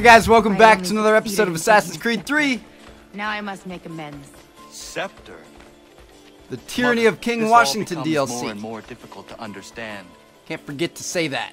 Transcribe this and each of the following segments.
Hey guys, welcome back to another episode of Assassin's Creed 3. Now I must make amends. Scepter. The Tyranny of King Washington DLC. More and more difficult to understand. Can't forget to say that.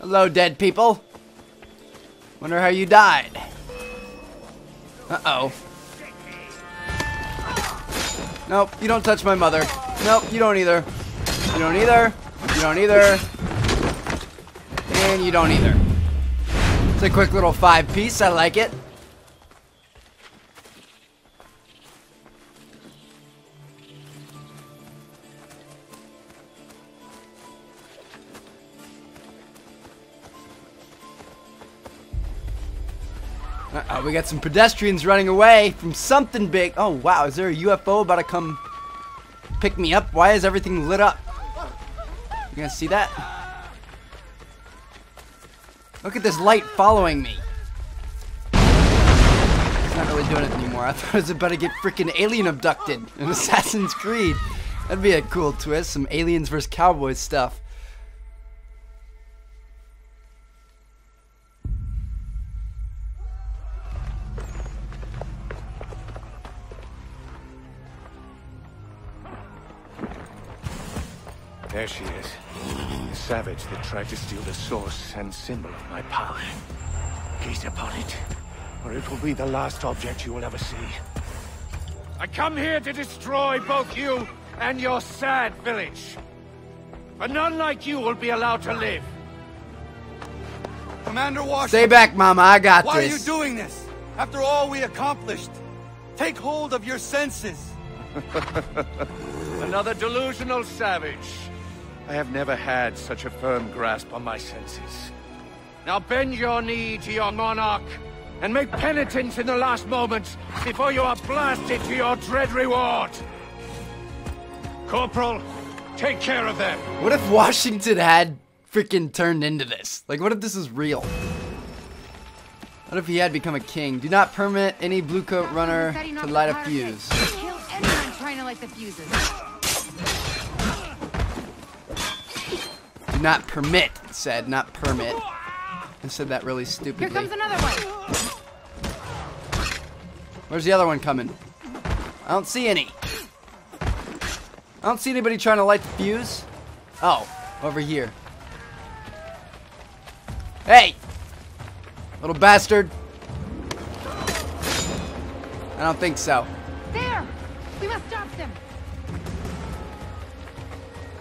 Hello, dead people. Wonder how you died. Uh-oh. Nope, you don't touch my mother. Nope, you don't either. You don't either. You don't either. And you don't either. It's a quick little 5-piece. I like it. We got some pedestrians running away from something big. Oh, wow. Is there a UFO about to come pick me up? Why is everything lit up? You guys see that? Look at this light following me. It's not really doing it anymore. I thought I was about to get freaking alien abducted in Assassin's Creed. That'd be a cool twist. Some aliens versus cowboys stuff. There she is, the savage that tried to steal the source and symbol of my power. Gaze upon it, or it will be the last object you will ever see. I come here to destroy both you and your sad village. But none like you will be allowed to live. Commander Washington... Stay back, Mama, I got this. Why are you doing this? After all we accomplished, take hold of your senses. Another delusional savage. I have never had such a firm grasp on my senses. Now bend your knee to your monarch and make penitence in the last moments before you are blasted to your dread reward. Corporal, take care of them. What if Washington had freaking turned into this? Like, what if this is real? What if he had become a king? Do not permit any blue coat runner to light a fuse. Kill anyone trying to light the fuses. Not permit, said, not permit. I said that really stupidly. Here comes another one. Where's the other one coming? I don't see any. I don't see anybody trying to light the fuse. Oh, over here. Hey! Little bastard. I don't think so. There! We must stop them.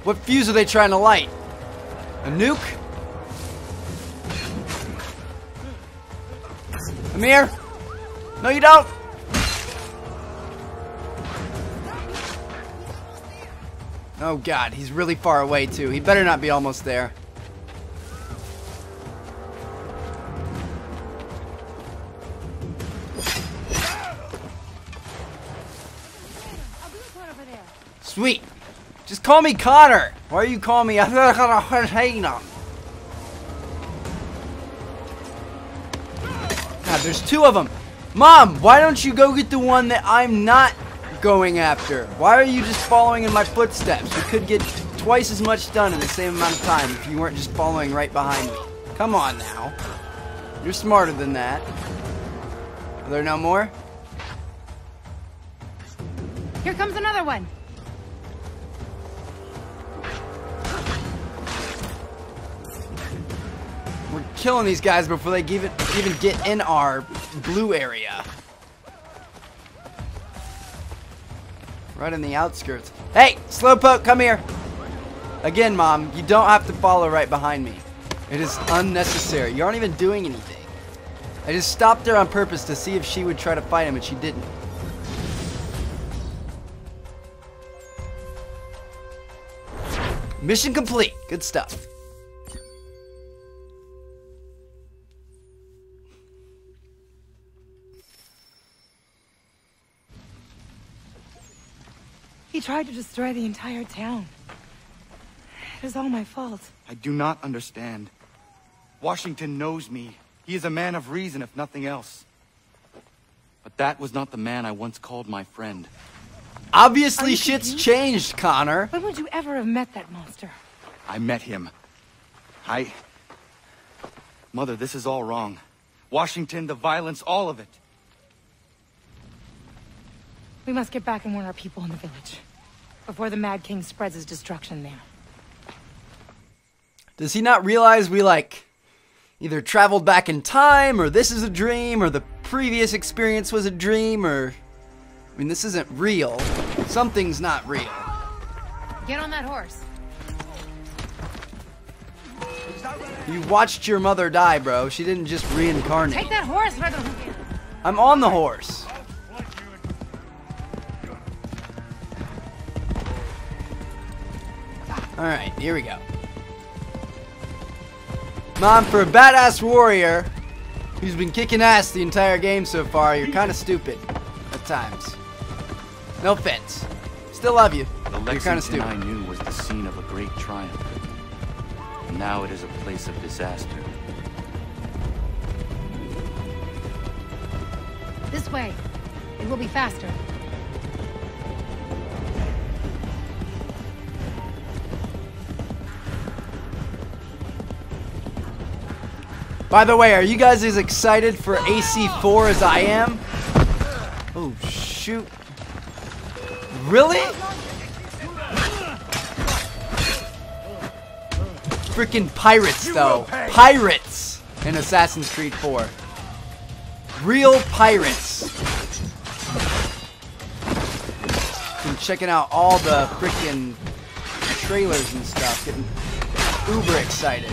What fuse are they trying to light? A nuke? I'm here. No, you don't. Oh God, he's really far away too. He better not be almost there. Sweet. Just call me Connor. Why are you calling me? I thought I got a hard hanging on. God, there's two of them. Mom, why don't you go get the one that I'm not going after? Why are you just following in my footsteps? You could get twice as much done in the same amount of time if you weren't just following right behind me. Come on now. You're smarter than that. Are there no more? Here comes another one. We're killing these guys before they even get in our blue area. Right in the outskirts. Hey, Slowpoke, come here. Again, Mom, you don't have to follow right behind me. It is unnecessary. You aren't even doing anything. I just stopped her on purpose to see if she would try to fight him, and she didn't. Mission complete. Good stuff. He tried to destroy the entire town. It was all my fault. I do not understand. Washington knows me. He is a man of reason, if nothing else. But that was not the man I once called my friend. Obviously shit's changed, Connor. When would you ever have met that monster? I met him. Mother, this is all wrong. Washington, the violence, all of it. We must get back and warn our people in the village. Before the Mad King spreads his destruction there. Does he not realize we, like, either traveled back in time, or this is a dream, or the previous experience was a dream, or... I mean, this isn't real. Something's not real. Get on that horse. You watched your mother die, bro. She didn't just reincarnate. Take that horse, brother. I'm on the horse. Alright, here we go. Mom, for a badass warrior who's been kicking ass the entire game so far, you're kind of stupid at times. No offense. Still love you. You're kind of stupid. I knew was the scene of a great triumph. And now it is a place of disaster. This way. It will be faster. By the way, are you guys as excited for AC4 as I am? Oh, shoot. Really? Freaking pirates, though. Pirates in Assassin's Creed 4. Real pirates. Been checking out all the freaking trailers and stuff. Getting uber excited.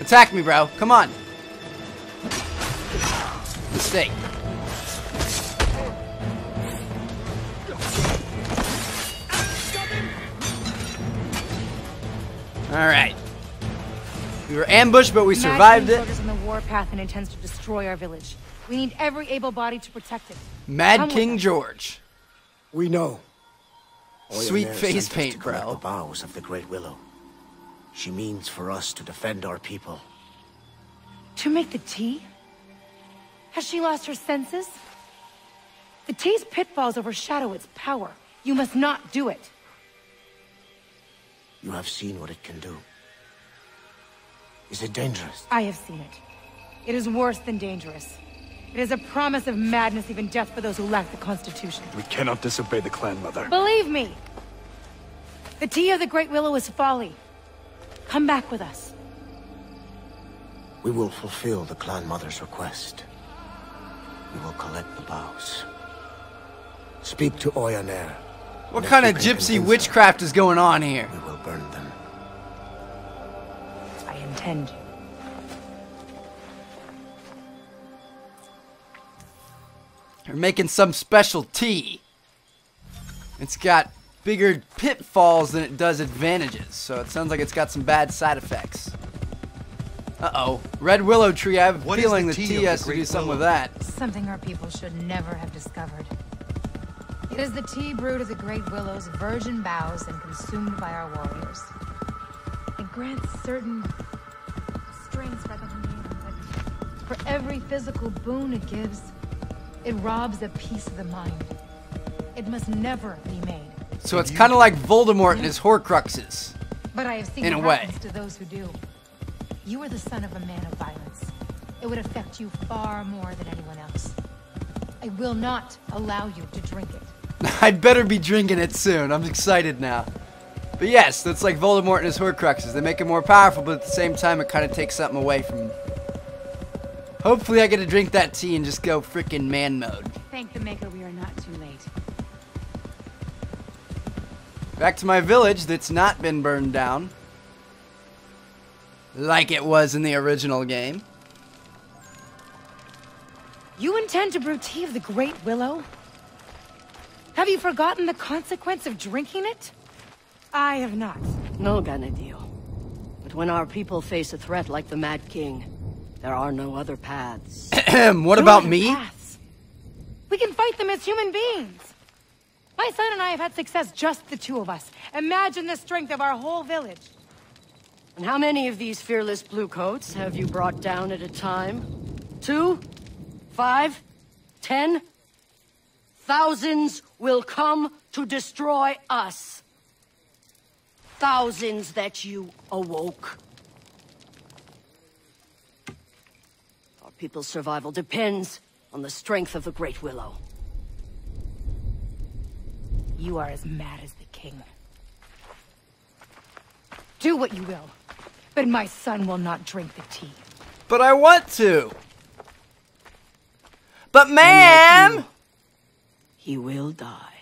Attack me, bro. Come on. Mistake. Alright. We were ambushed, but we survived it. Mad King George is on the warpath and intends to destroy our village. We need every able body to protect it. Mad King George. We know. Sweet face paint, bro. The boughs of the great willow. She means for us to defend our people. To make the tea? Has she lost her senses? The tea's pitfalls overshadow its power. You must not do it. You have seen what it can do. Is it dangerous? I have seen it. It is worse than dangerous. It is a promise of madness, even death for those who lack the Constitution. We cannot disobey the clan, Mother. Believe me! The tea of the Great Willow is folly. Come back with us. We will fulfill the clan mother's request. We will collect the boughs. Speak to Oyaner. What kind of gypsy witchcraft is going on here? We will burn them. I intend. They're making some special tea. It's got bigger pitfalls than it does advantages, so it sounds like it's got some bad side effects. Uh-oh. Red willow tree, I have a feeling the tea has to do something with that. Something our people should never have discovered. It is the tea brewed of the great willow's virgin boughs and consumed by our warriors. It grants certain strengths rather than healing. For every physical boon it gives, it robs a piece of the mind. It must never be made. So it's kind of like Voldemort and his Horcruxes. But I have seen what happens to those who do. You are the son of a man of violence. It would affect you far more than anyone else. I will not allow you to drink it. I'd better be drinking it soon. I'm excited now. But yes, that's like Voldemort and his Horcruxes. They make it more powerful, but at the same time, it kind of takes something away from him. Hopefully I get to drink that tea and just go freaking man mode. Thank the Maker we are not too late. Back to my village that's not been burned down. Like it was in the original game. You intend to brew tea of the Great Willow? Have you forgotten the consequence of drinking it? I have not. No, Ganadil. But when our people face a threat like the Mad King, there are no other paths. What about me? Paths. We can fight them as human beings. My son and I have had success, just the two of us. Imagine the strength of our whole village. And how many of these fearless bluecoats have you brought down at a time? 2? 5? 10? Thousands will come to destroy us. Thousands that you awoke. Our people's survival depends on the strength of the Great Willow. You are as mad as the king. Do what you will, but my son will not drink the tea. But I want to. But ma'am! He will die.